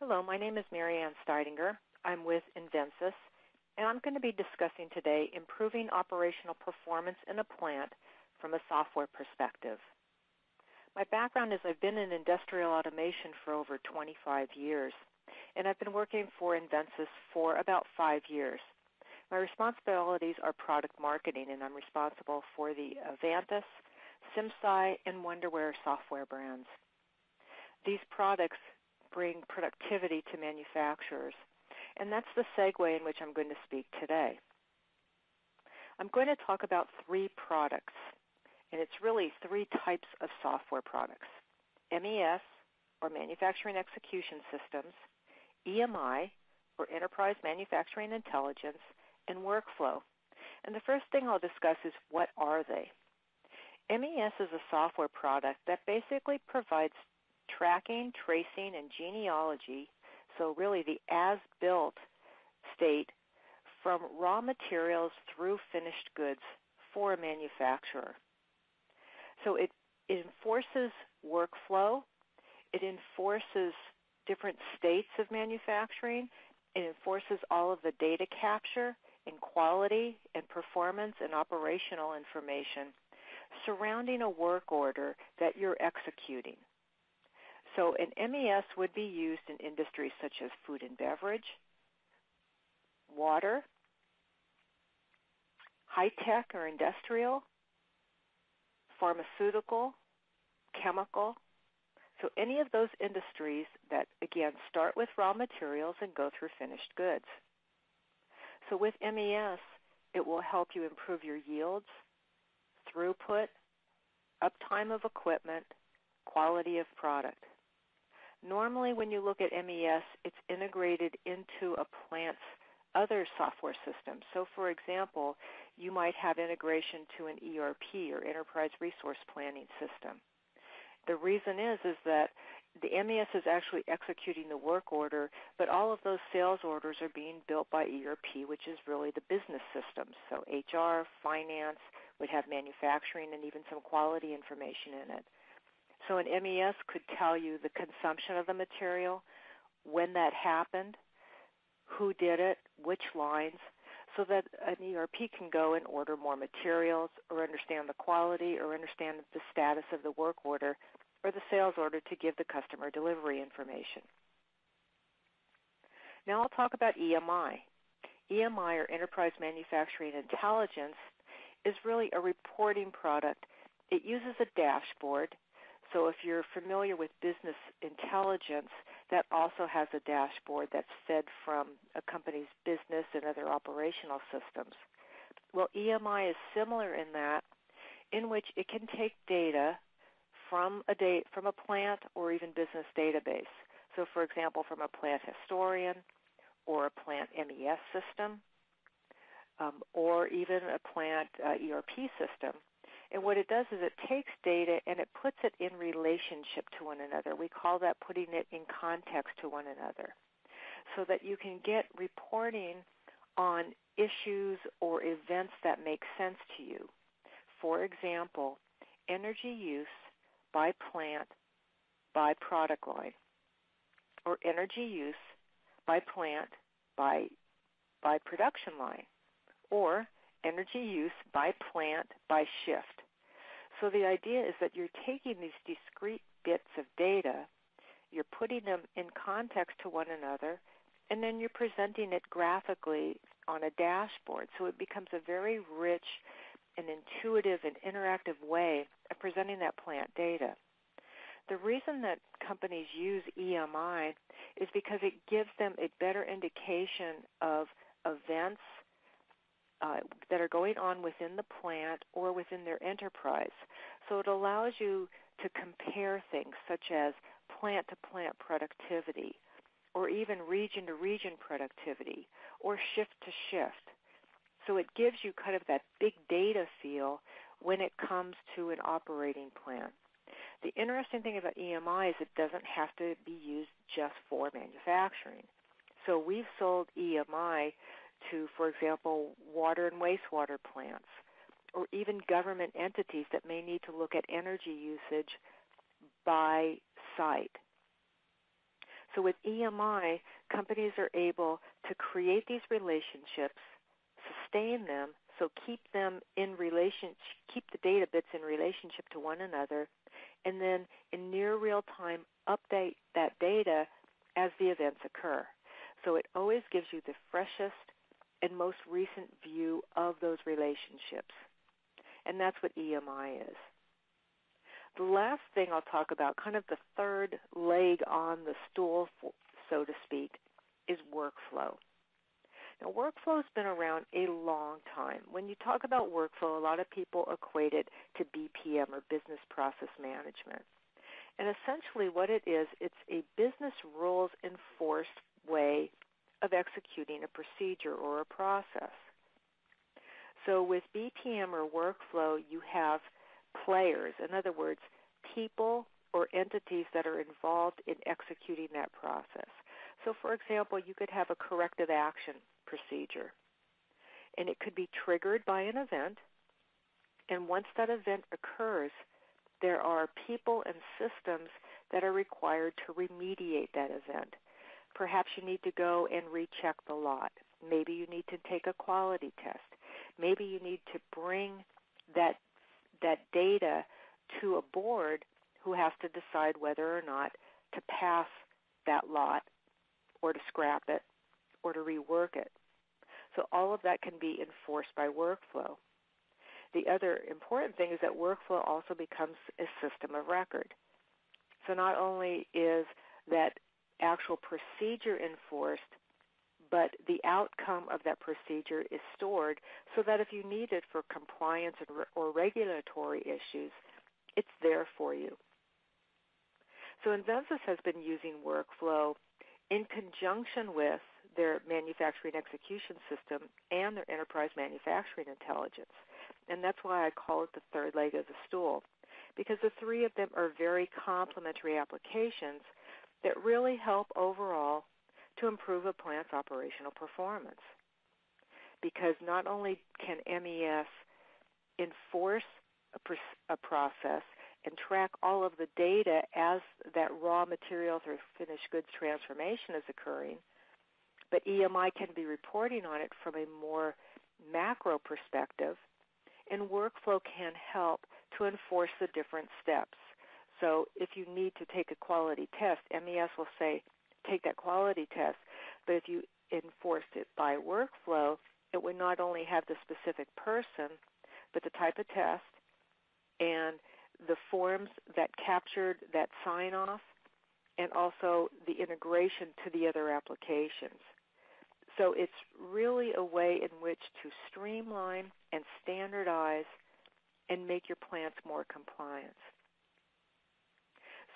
Hello, my name is Maryanne Steidinger. I'm with Invensys, and I'm going to be discussing today improving operational performance in a plant from a software perspective. My background is I've been in industrial automation for over 25 years, and I've been working for Invensys for about 5 years. My responsibilities are product marketing, and I'm responsible for the Avantis, SimSci, and Wonderware software brands. These products bring productivity to manufacturers, and that's the segue in which I'm going to speak today. I'm going to talk about 3 products, and it's really 3 types of software products: MES, or Manufacturing Execution Systems, EMI, or Enterprise Manufacturing Intelligence, and workflow. And the first thing I'll discuss is, what are they? MES is a software product that basically provides tracking, tracing, and genealogy, so really the as-built state, from raw materials through finished goods for a manufacturer. So it enforces workflow, it enforces different states of manufacturing, it enforces all of the data capture and quality and performance and operational information surrounding a work order that you're executing. So an MES would be used in industries such as food and beverage, water, high-tech or industrial, pharmaceutical, chemical. So any of those industries that, again, start with raw materials and go through finished goods. So with MES, it will help you improve your yields, throughput, uptime of equipment, quality of product. Normally when you look at MES, it's integrated into a plant's other software systems. So for example, you might have integration to an ERP, or Enterprise Resource Planning System. The reason is that the MES is actually executing the work order, but all of those sales orders are being built by ERP, which is really the business systems. So HR, finance, would have manufacturing and even some quality information in it. So an MES could tell you the consumption of the material, when that happened, who did it, which lines, so that an ERP can go and order more materials, or understand the quality, or understand the status of the work order or the sales order to give the customer delivery information. Now I'll talk about EMI. EMI, or Enterprise Manufacturing Intelligence, is really a reporting product. It uses a dashboard. So if you're familiar with business intelligence, that also has a dashboard that's fed from a company's business and other operational systems. Well, EMI is similar in that, in which it can take data from a plant or even business database. So for example, from a plant historian or a plant MES system, or even a plant ERP system. And what it does is it takes data and it puts it in relationship to one another. We call that putting it in context to one another, so that you can get reporting on issues or events that make sense to you. For example, energy use by plant by product line, or energy use by plant by production line, or energy use by plant by shift. So the idea is that you're taking these discrete bits of data, you're putting them in context to one another, and then you're presenting it graphically on a dashboard. So it becomes a very rich and intuitive and interactive way of presenting that plant data. The reason that companies use EMI is because it gives them a better indication of events that are going on within the plant or within their enterprise. So it allows you to compare things such as plant-to-plant productivity, or even region-to-region productivity, or shift-to-shift. So it gives you kind of that big data feel when it comes to an operating plant. The interesting thing about EMI is it doesn't have to be used just for manufacturing. So we've sold EMI to, for example, water and wastewater plants, or even government entities that may need to look at energy usage by site. So with EMI, companies are able to create these relationships, sustain them, so keep the data bits in relationship to one another, and then in near real time update that data as the events occur. So it always gives you the freshest and most recent view of those relationships. And that's what EMI is. The last thing I'll talk about, kind of the third leg on the stool, so to speak, is workflow. Now, workflow's been around a long time. When you talk about workflow, a lot of people equate it to BPM, or business process management. And essentially what it is, it's a business rules enforced way of executing a procedure or a process. So with BPM or workflow, you have players, in other words, people or entities that are involved in executing that process. So for example, you could have a corrective action procedure, and it could be triggered by an event, and once that event occurs, there are people and systems that are required to remediate that event. Perhaps you need to go and recheck the lot. Maybe you need to take a quality test. Maybe you need to bring that data to a board who has to decide whether or not to pass that lot or to scrap it or to rework it. So all of that can be enforced by workflow. The other important thing is that workflow also becomes a system of record. So not only is that actual procedure enforced, but the outcome of that procedure is stored so that if you need it for compliance or regulatory issues, it's there for you. So Invensys has been using workflow in conjunction with their manufacturing execution system and their enterprise manufacturing intelligence. And that's why I call it the third leg of the stool, because the three of them are very complementary applications that really help overall to improve a plant's operational performance. Because not only can MES enforce a process and track all of the data as that raw material through finished goods transformation is occurring, but EMI can be reporting on it from a more macro perspective, and workflow can help to enforce the different steps. So if you need to take a quality test, MES will say, take that quality test, but if you enforced it by workflow, it would not only have the specific person, but the type of test and the forms that captured that sign-off, and also the integration to the other applications. So it's really a way in which to streamline and standardize and make your plants more compliant.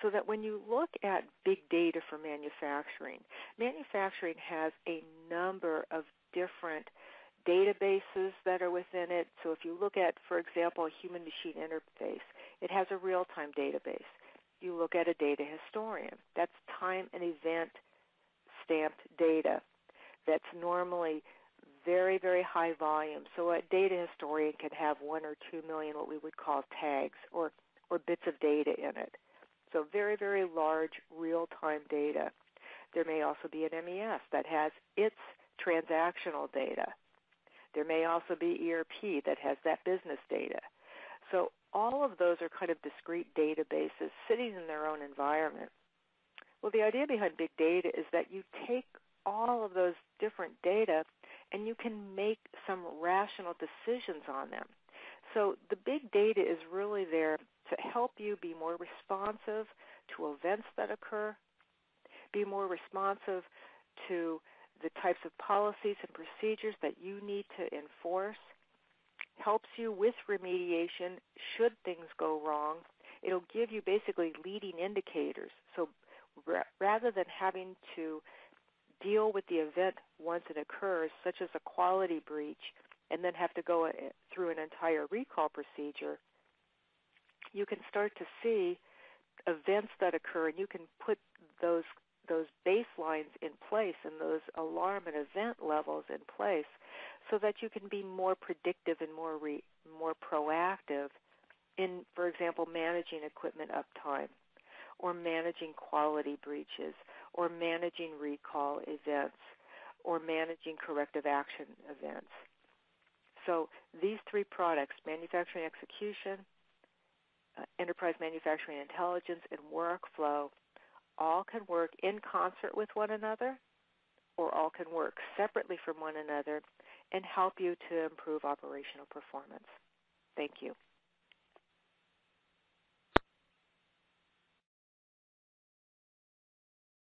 So that when you look at big data for manufacturing, manufacturing has a number of different databases that are within it. So if you look at, for example, a human-machine interface, it has a real-time database. You look at a data historian. That's time and event-stamped data that's normally very, very high volume. So a data historian can have 1 or 2 million what we would call tags or bits of data in it. So very, very large real-time data. There may also be an MES that has its transactional data. There may also be ERP that has that business data. So all of those are kind of discrete databases sitting in their own environment. Well, the idea behind big data is that you take all of those different data and you can make some rational decisions on them. So the big data is really there to help you be more responsive to events that occur, be more responsive to the types of policies and procedures that you need to enforce, helps you with remediation should things go wrong. It'll give you basically leading indicators. So rather than having to deal with the event once it occurs, such as a quality breach, and then have to go through an entire recall procedure, you can start to see events that occur, and you can put those baselines in place and those alarm and event levels in place so that you can be more predictive and more proactive in, for example, managing equipment uptime or managing quality breaches or managing recall events, or managing corrective action events. So these three products, manufacturing execution, enterprise manufacturing intelligence, and workflow, all can work in concert with one another, or all can work separately from one another and help you to improve operational performance. Thank you.